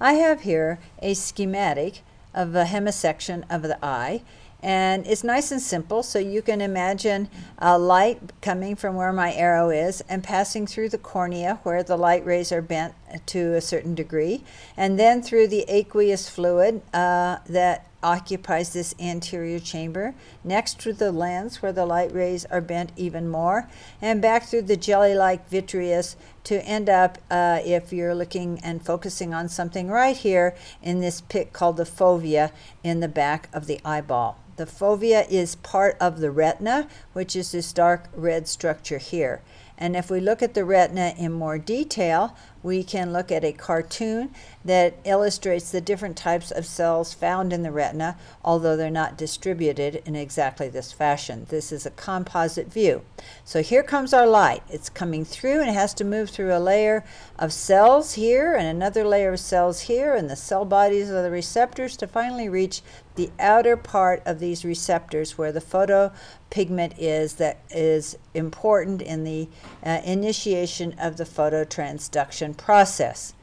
I have here a schematic of a hemisection of the eye, and it's nice and simple, so you can imagine a light coming from where my arrow is and passing through the cornea where the light rays are bent to a certain degree, and then through the aqueous fluid that occupies this anterior chamber, next to the lens where the light rays are bent even more, and back through the jelly-like vitreous to end up, if you're looking and focusing on something right here, in this pit called the fovea in the back of the eyeball. The fovea is part of the retina, which is this dark red structure here. And if we look at the retina in more detail, we can look at a cartoon that illustrates the different types of cells found in the retina, although they're not distributed in exactly this fashion. This is a composite view. So here comes our light. It's coming through and it has to move through a layer of cells here and another layer of cells here and the cell bodies of the receptors to finally reach the outer part of these receptors where the photopigment is that is important in the initiation of the phototransduction process.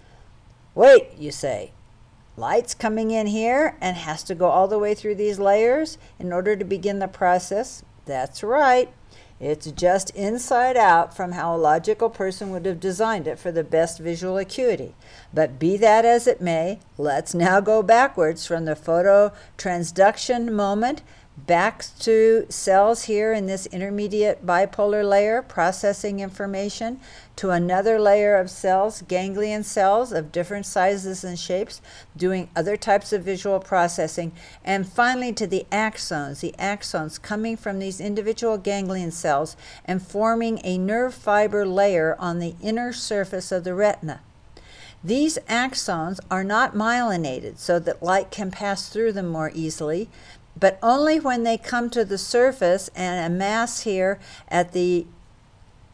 Wait, you say, light's coming in here and has to go all the way through these layers in order to begin the process? That's right. It's just inside out from how a logical person would have designed it for the best visual acuity. But be that as it may, let's now go backwards from the phototransduction moment back to cells here in this intermediate bipolar layer processing information to another layer of cells, ganglion cells of different sizes and shapes doing other types of visual processing, and finally to the axons coming from these individual ganglion cells and forming a nerve fiber layer on the inner surface of the retina. These axons are not myelinated so that light can pass through them more easily, but only when they come to the surface and amass here at the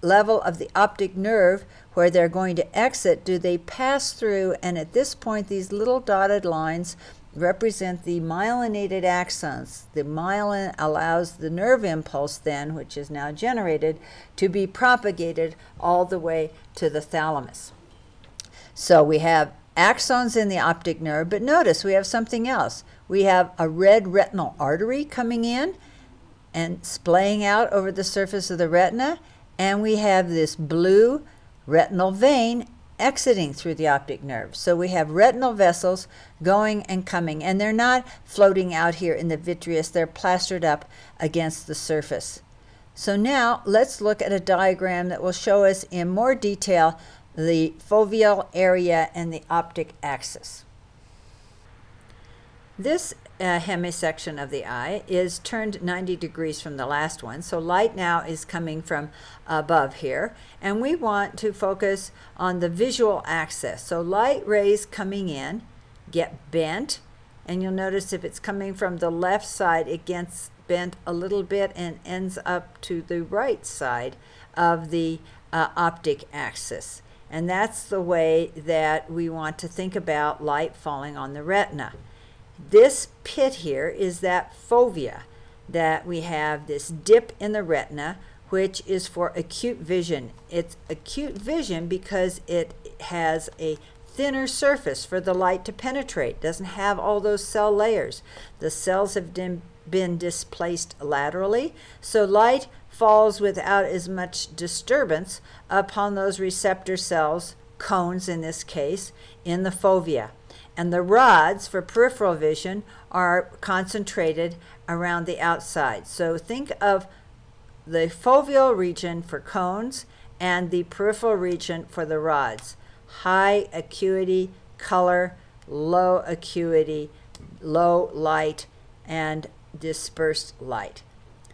level of the optic nerve where they're going to exit do they pass through, and at this point these little dotted lines represent the myelinated axons. The myelin allows the nerve impulse then, which is now generated, to be propagated all the way to the thalamus. So we have axons in the optic nerve, but notice we have something else. We have a red retinal artery coming in and splaying out over the surface of the retina, and we have this blue retinal vein exiting through the optic nerve. So we have retinal vessels going and coming, and they're not floating out here in the vitreous, they're plastered up against the surface. So now let's look at a diagram that will show us in more detail the foveal area and the optic axis. This hemisection of the eye is turned 90 degrees from the last one, so light now is coming from above here, and we want to focus on the visual axis. So light rays coming in get bent, and you'll notice if it's coming from the left side, it gets bent a little bit and ends up to the right side of the optic axis. And that's the way that we want to think about light falling on the retina. This pit here is that fovea that we have, this dip in the retina, which is for acute vision. It's acute vision because it has a thinner surface for the light to penetrate. It doesn't have all those cell layers. The cells have been displaced laterally, so light falls without as much disturbance upon those receptor cells, cones in this case, in the fovea. And the rods for peripheral vision are concentrated around the outside. So think of the foveal region for cones and the peripheral region for the rods. High acuity color, low acuity, low light, and dispersed light.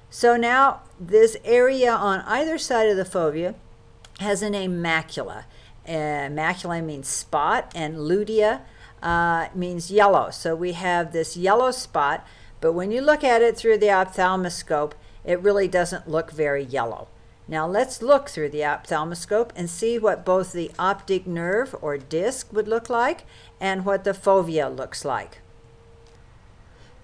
So now this area on either side of the fovea has a name, macula. Macula means spot, and lutea means yellow. So we have this yellow spot, but when you look at it through the ophthalmoscope, it really doesn't look very yellow. Now let's look through the ophthalmoscope and see what both the optic nerve or disc would look like and what the fovea looks like.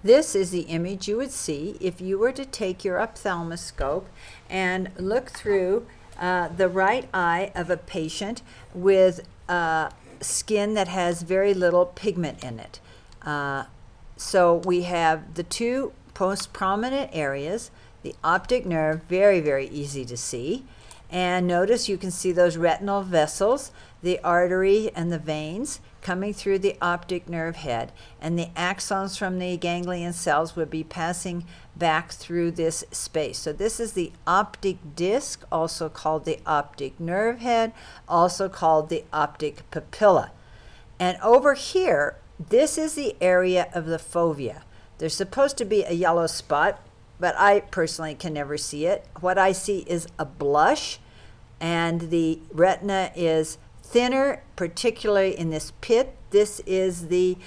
This is the image you would see if you were to take your ophthalmoscope and look through the right eye of a patient with skin that has very little pigment in it. So we have the two most prominent areas, the optic nerve, very, very easy to see. And notice you can see those retinal vessels, the artery and the veins coming through the optic nerve head. And the axons from the ganglion cells would be passing back through this space. So this is the optic disc, also called the optic nerve head, also called the optic papilla. And over here, this is the area of the fovea. There's supposed to be a yellow spot, but I personally can never see it. What I see is a blush, and the retina is thinner, particularly in this pit. This is the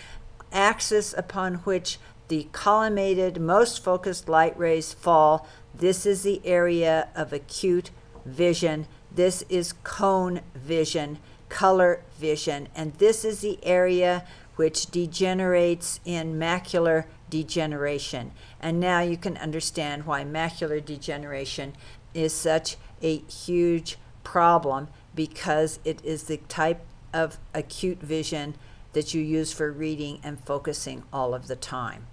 axis upon which the collimated, most focused light rays fall. This is the area of acute vision. This is cone vision, color vision, and this is the area which degenerates in macular degeneration. And now you can understand why macular degeneration is such a huge problem, because it is the type of acute vision that you use for reading and focusing all of the time.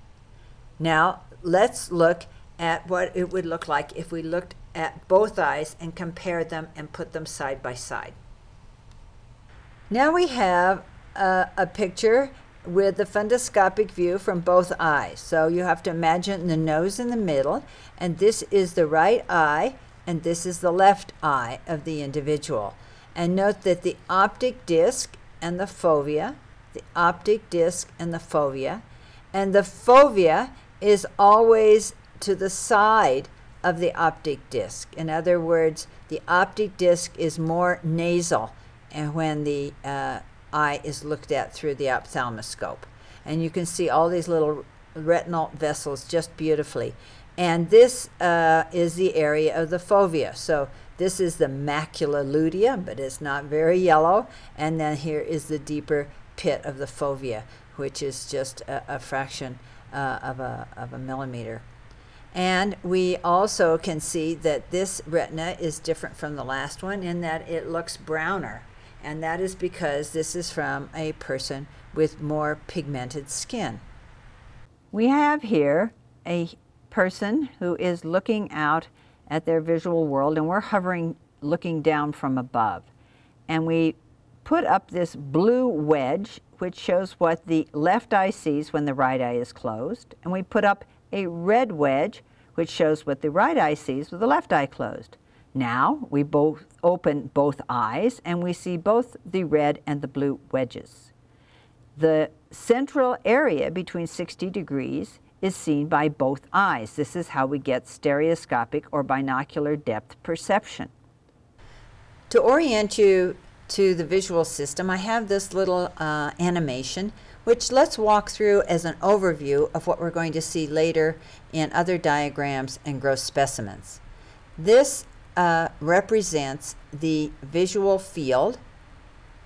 Now let's look at what it would look like if we looked at both eyes and compared them and put them side by side. Now we have a picture with the fundoscopic view from both eyes. So you have to imagine the nose in the middle, and this is the right eye, and this is the left eye of the individual. And note that the optic disc and the fovea, the optic disc and the fovea is always to the side of the optic disc. In other words, the optic disc is more nasal, and when the eye is looked at through the ophthalmoscope. And you can see all these little retinal vessels just beautifully. And this is the area of the fovea. So this is the macula lutea, but it's not very yellow. And then here is the deeper pit of the fovea, which is just a fraction of a millimeter. And we also can see that this retina is different from the last one in that it looks browner. And that is because this is from a person with more pigmented skin. We have here a person who is looking out at their visual world, and we're hovering, looking down from above. And we put up this blue wedge, which shows what the left eye sees when the right eye is closed. And we put up a red wedge, which shows what the right eye sees with the left eye closed. Now we both open both eyes and we see both the red and the blue wedges. The central area between 60 degrees is seen by both eyes. This is how we get stereoscopic or binocular depth perception. To orient you to the visual system, I have this little animation, which let's walk through as an overview of what we're going to see later in other diagrams and gross specimens. This represents the visual field,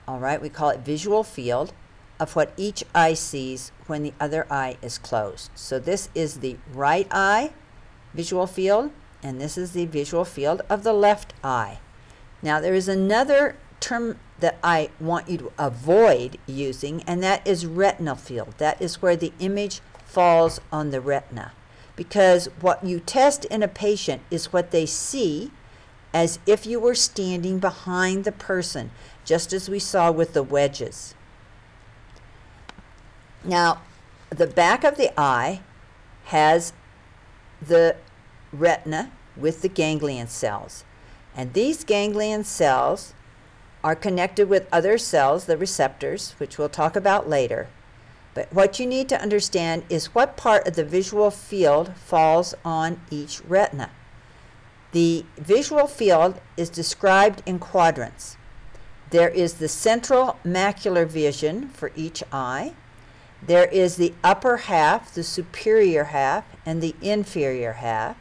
all right, we call it visual field, of what each eye sees when the other eye is closed. So this is the right eye visual field, and this is the visual field of the left eye. Now there is another term that I want you to avoid using, and that is retinal field. That is where the image falls on the retina, because what you test in a patient is what they see as if you were standing behind the person, just as we saw with the wedges. Now, the back of the eye has the retina with the ganglion cells. And these ganglion cells are connected with other cells, the receptors, which we'll talk about later. But what you need to understand is what part of the visual field falls on each retina. The visual field is described in quadrants. There is the central macular vision for each eye. There is the upper half, the superior half, and the inferior half.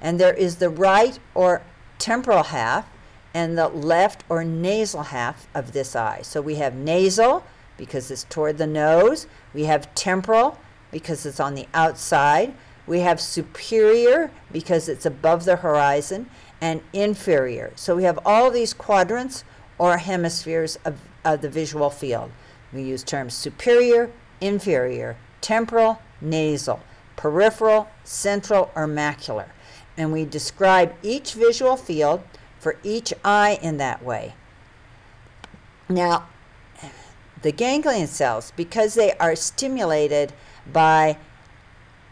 And there is the right or temporal half and the left or nasal half of this eye. So we have nasal because it's toward the nose. We have temporal because it's on the outside. We have superior because it's above the horizon, and inferior. So we have all these quadrants or hemispheres of of the visual field. We use terms superior, inferior, temporal, nasal, peripheral, central, or macular. And we describe each visual field for each eye in that way. Now, the ganglion cells, because they are stimulated by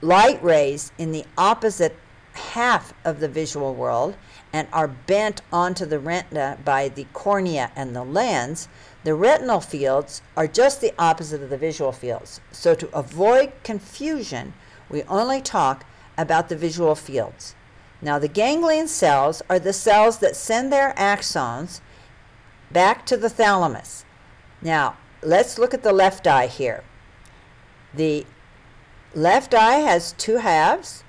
light rays in the opposite half of the visual world and are bent onto the retina by the cornea and the lens, the retinal fields are just the opposite of the visual fields. So to avoid confusion, we only talk about the visual fields. Now, the ganglion cells are the cells that send their axons back to the thalamus. Now, let's look at the left eye here. The left eye has two halves,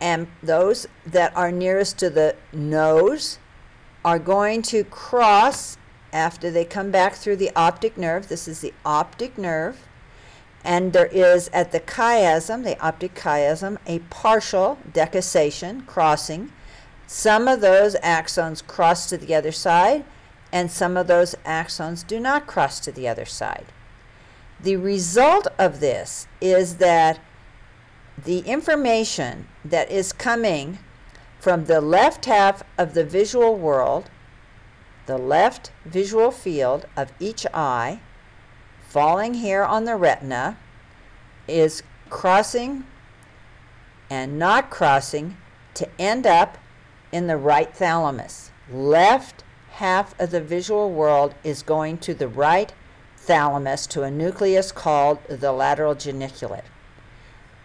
and those that are nearest to the nose are going to cross after they come back through the optic nerve. This is the optic nerve. And there is at the chiasm, the optic chiasm, a partial decussation crossing. Some of those axons cross to the other side, and some of those axons do not cross to the other side. The result of this is that the information that is coming from the left half of the visual world, the left visual field of each eye, falling here on the retina, is crossing and not crossing to end up in the right thalamus. Left half of the visual world is going to the right thalamus, to a nucleus called the lateral geniculate.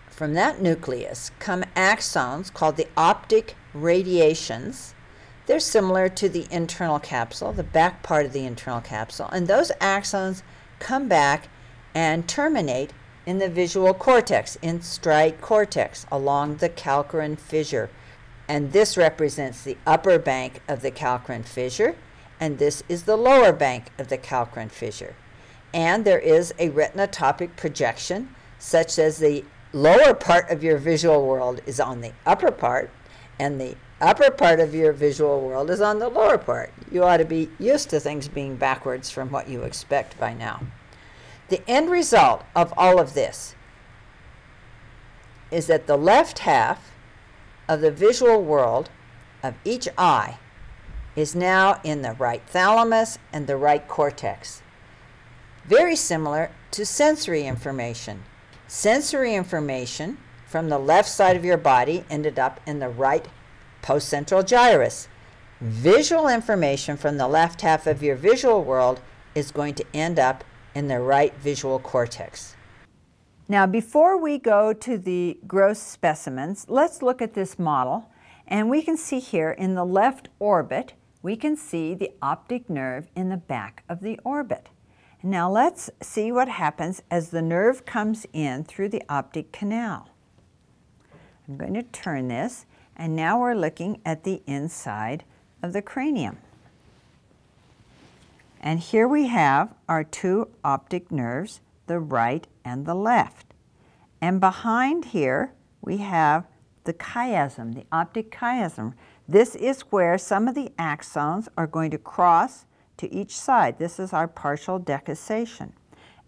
From that nucleus come axons called the optic radiations. They're similar to the internal capsule, the back part of the internal capsule, and those axons come back and terminate in the visual cortex, in striate cortex, along the calcarine fissure. And this represents the upper bank of the calcarine fissure, and this is the lower bank of the calcarine fissure. And there is a retinotopic projection, such as the lower part of your visual world is on the upper part, and the upper part of your visual world is on the lower part. You ought to be used to things being backwards from what you expect by now. The end result of all of this is that the left half of the visual world of each eye is now in the right thalamus and the right cortex. Very similar to sensory information. Sensory information from the left side of your body ended up in the right postcentral gyrus. Visual information from the left half of your visual world is going to end up in the right visual cortex. Now, before we go to the gross specimens, let's look at this model. And we can see here in the left orbit, we can see the optic nerve in the back of the orbit. Now let's see what happens as the nerve comes in through the optic canal. I'm going to turn this, and now we're looking at the inside of the cranium. And here we have our two optic nerves, the right and the left. And behind here we have the chiasm, the optic chiasm. This is where some of the axons are going to cross to each side. This is our partial decussation.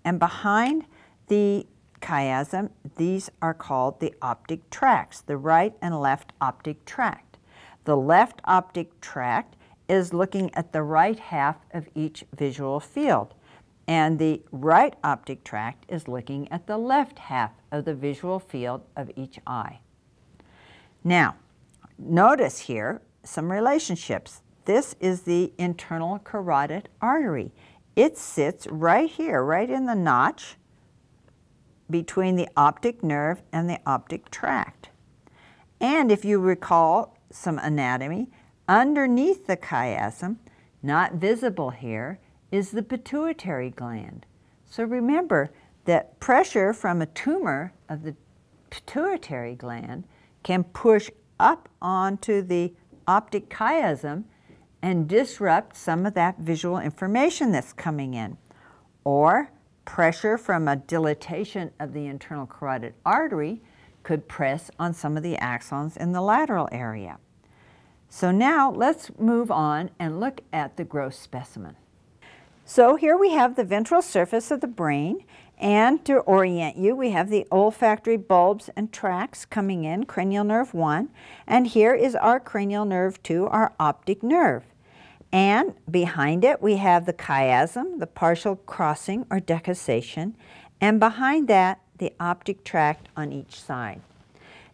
And behind the chiasm, these are called the optic tracts, the right and left optic tract. The left optic tract is looking at the right half of each visual field, and the right optic tract is looking at the left half of the visual field of each eye. Now, notice here some relationships. This is the internal carotid artery. It sits right here, right in the notch between the optic nerve and the optic tract. And if you recall some anatomy, underneath the chiasm, not visible here, is the pituitary gland. So remember that pressure from a tumor of the pituitary gland can push up onto the optic chiasm and disrupt some of that visual information that's coming in. Or pressure from a dilatation of the internal carotid artery could press on some of the axons in the lateral area. So now let's move on and look at the gross specimen. So here we have the ventral surface of the brain, and to orient you, we have the olfactory bulbs and tracts coming in, cranial nerve 1, and here is our cranial nerve 2, our optic nerve. And behind it, we have the chiasm, the partial crossing or decussation, and behind that, the optic tract on each side.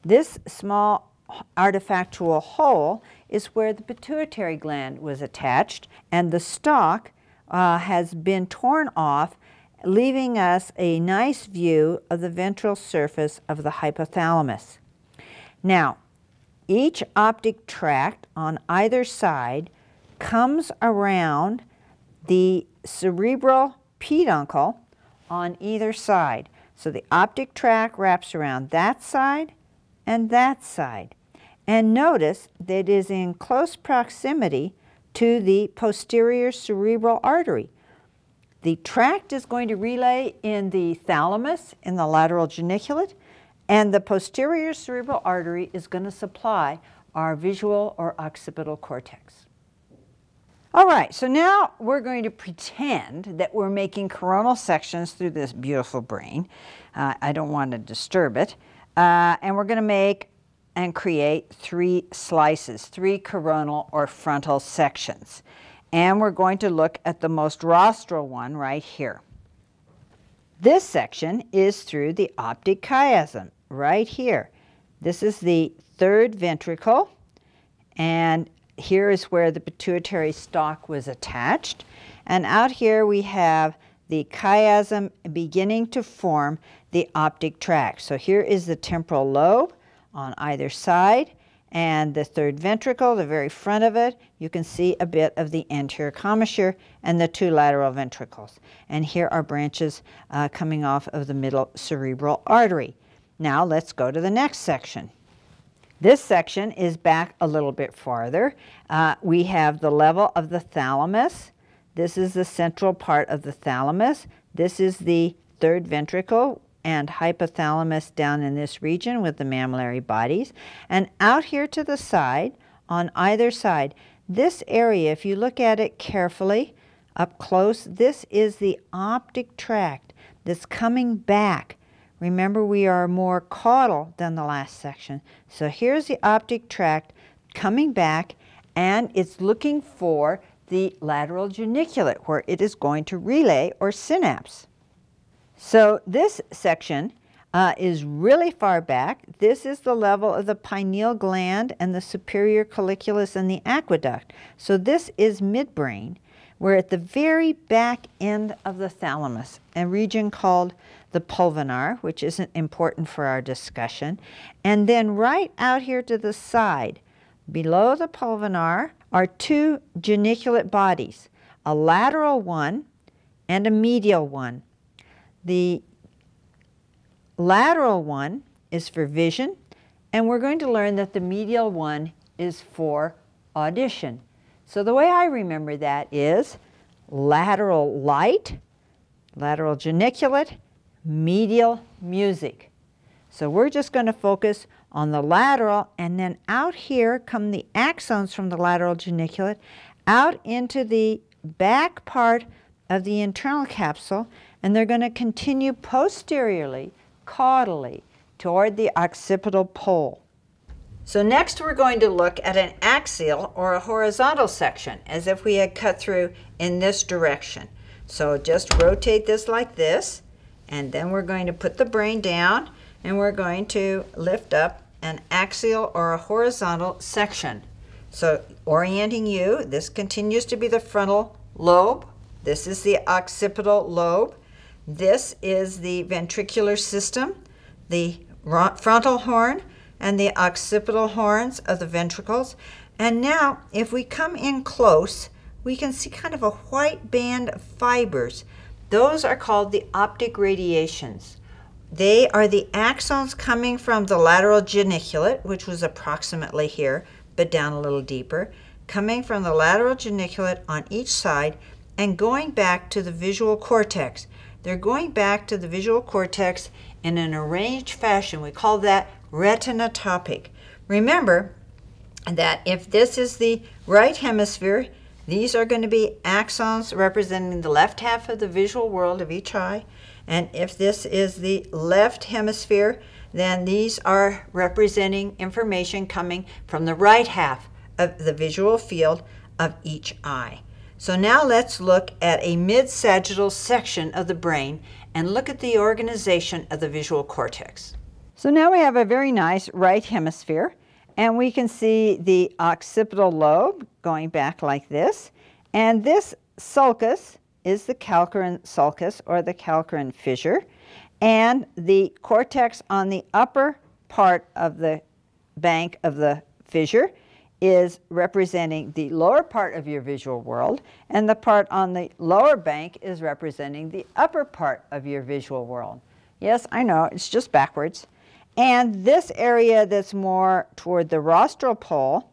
This small artifactual hole is where the pituitary gland was attached, and the stalk has been torn off, leaving us a nice view of the ventral surface of the hypothalamus. Now, each optic tract on either side comes around the cerebral peduncle on either side. So the optic tract wraps around that side and that side. And notice that it is in close proximity to the posterior cerebral artery. The tract is going to relay in the thalamus, in the lateral geniculate, and the posterior cerebral artery is going to supply our visual or occipital cortex. All right, so now we're going to pretend that we're making coronal sections through this beautiful brain. I don't want to disturb it. And we're going to make and create three slices, three coronal or frontal sections. And we're going to look at the most rostral one right here. This section is through the optic chiasm right here. This is the third ventricle, and here is where the pituitary stalk was attached. And out here we have the chiasm beginning to form the optic tract. So here is the temporal lobe on either side, and the third ventricle, the very front of it, you can see a bit of the anterior commissure and the two lateral ventricles. And here are branches coming off of the middle cerebral artery. Now let's go to the next section. This section is back a little bit farther. We have the level of the thalamus. This is the central part of the thalamus. This is the third ventricle and hypothalamus down in this region with the mammillary bodies. And out here to the side, on either side, this area, if you look at it carefully, up close, this is the optic tract that's coming back. Remember, we are more caudal than the last section. So here's the optic tract coming back, and it's looking for the lateral geniculate where it is going to relay or synapse. So this section is really far back. This is the level of the pineal gland and the superior colliculus and the aqueduct. So this is midbrain. We're at the very back end of the thalamus, a region called the pulvinar, which isn't important for our discussion. And then right out here to the side, below the pulvinar, are two geniculate bodies, a lateral one and a medial one. The lateral one is for vision, and we're going to learn that the medial one is for audition. So the way I remember that is lateral light, lateral geniculate, medial music. So we're just going to focus on the lateral, and then out here come the axons from the lateral geniculate out into the back part of the internal capsule, and they're going to continue posteriorly, caudally, toward the occipital pole. So next we're going to look at an axial or a horizontal section, as if we had cut through in this direction. So just rotate this like this, and then we're going to put the brain down, and we're going to lift up an axial or a horizontal section. So orienting you, this continues to be the frontal lobe. This is the occipital lobe. This is the ventricular system, the frontal horn, and the occipital horns of the ventricles. And now, if we come in close, we can see kind of a white band of fibers. Those are called the optic radiations. They are the axons coming from the lateral geniculate, which was approximately here, but down a little deeper, coming from the lateral geniculate on each side and going back to the visual cortex. They're going back to the visual cortex in an arranged fashion. We call that retinotopic. Remember that if this is the right hemisphere, These are going to be axons representing the left half of the visual world of each eye. And if this is the left hemisphere, then these are representing information coming from the right half of the visual field of each eye. So now let's look at a mid-sagittal section of the brain and look at the organization of the visual cortex. So now we have a very nice right hemisphere, and we can see the occipital lobe going back like this. And this sulcus is the calcarine sulcus, or the calcarine fissure. And the cortex on the upper part of the bank of the fissure is representing the lower part of your visual world, and the part on the lower bank is representing the upper part of your visual world. Yes, I know, it's just backwards. And this area that's more toward the rostral pole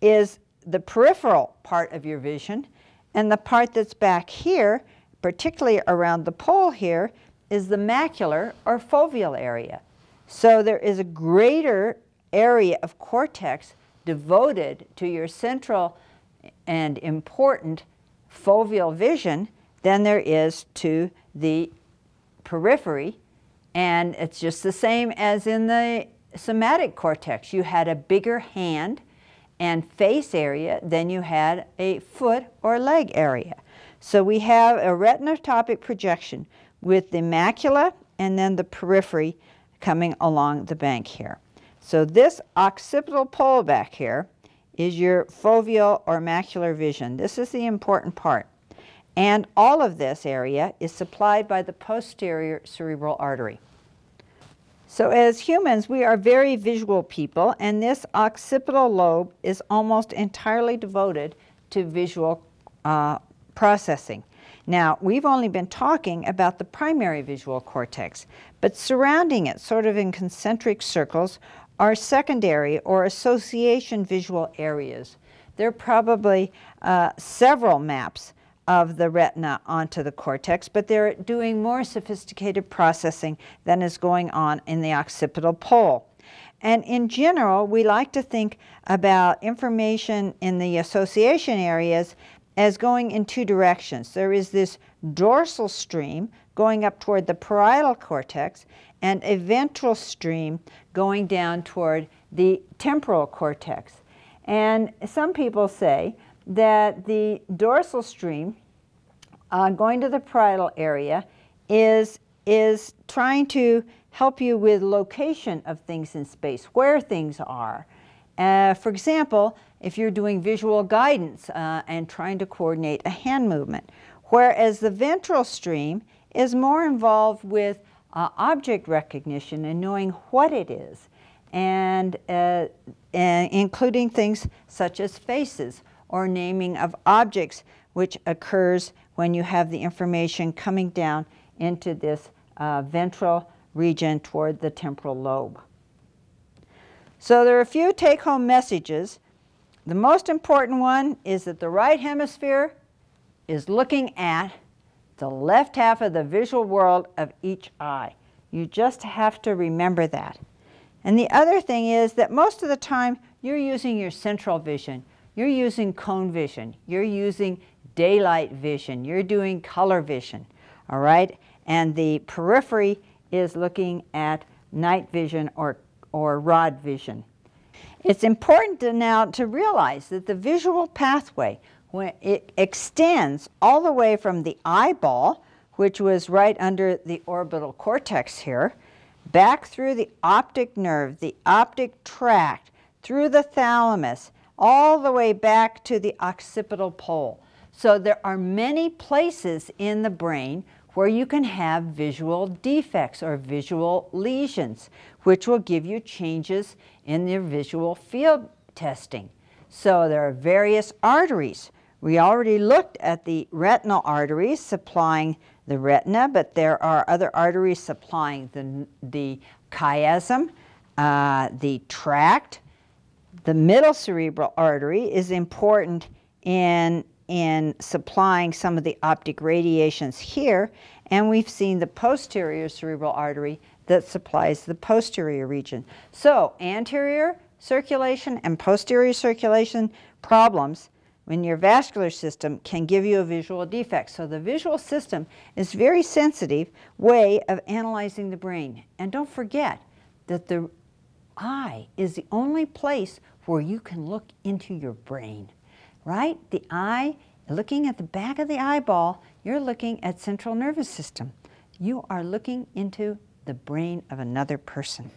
is the peripheral part of your vision, and the part that's back here, particularly around the pole here, is the macular or foveal area. So there is a greater area of cortex devoted to your central and important foveal vision than there is to the periphery. And it's just the same as in the somatic cortex. You had a bigger hand and face area than you had a foot or leg area. So we have a retinotopic projection with the macula and then the periphery coming along the bank here. So this occipital pole back here is your foveal or macular vision. This is the important part. And all of this area is supplied by the posterior cerebral artery. So as humans, we are very visual people, and this occipital lobe is almost entirely devoted to visual processing. Now, we've only been talking about the primary visual cortex, but surrounding it, sort of in concentric circles, are secondary or association visual areas. There are probably several maps of the retina onto the cortex, but they're doing more sophisticated processing than is going on in the occipital pole. And in general, we like to think about information in the association areas as going in two directions. There is this dorsal stream going up toward the parietal cortex and a ventral stream going down toward the temporal cortex. And some people say that the dorsal stream going to the parietal area is trying to help you with location of things in space, where things are. For example, if you're doing visual guidance and trying to coordinate a hand movement, whereas the ventral stream is more involved with object recognition and knowing what it is, and including things such as faces or naming of objects, which occurs when you have the information coming down into this ventral region toward the temporal lobe. So there are a few take-home messages. The most important one is that the right hemisphere is looking at the left half of the visual world of each eye. You just have to remember that. And the other thing is that most of the time you're using your central vision. You're using cone vision. You're using daylight vision. You're doing color vision, all right? And the periphery is looking at night vision or rod vision. It's important now to realize that the visual pathway, when it extends all the way from the eyeball, which was right under the orbital cortex here, back through the optic nerve, the optic tract, through the thalamus, all the way back to the occipital pole. So there are many places in the brain where you can have visual defects or visual lesions, which will give you changes in your visual field testing. So there are various arteries. We already looked at the retinal arteries supplying the retina, but there are other arteries supplying the chiasm, the tract. The middle cerebral artery is important in supplying some of the optic radiations here, and we've seen the posterior cerebral artery that supplies the posterior region. So anterior circulation and posterior circulation problems when your vascular system can give you a visual defect. So the visual system is a very sensitive way of analyzing the brain. And don't forget that the eye is the only place where you can look into your brain, right? The eye, looking at the back of the eyeball, you're looking at central nervous system. You are looking into the brain of another person.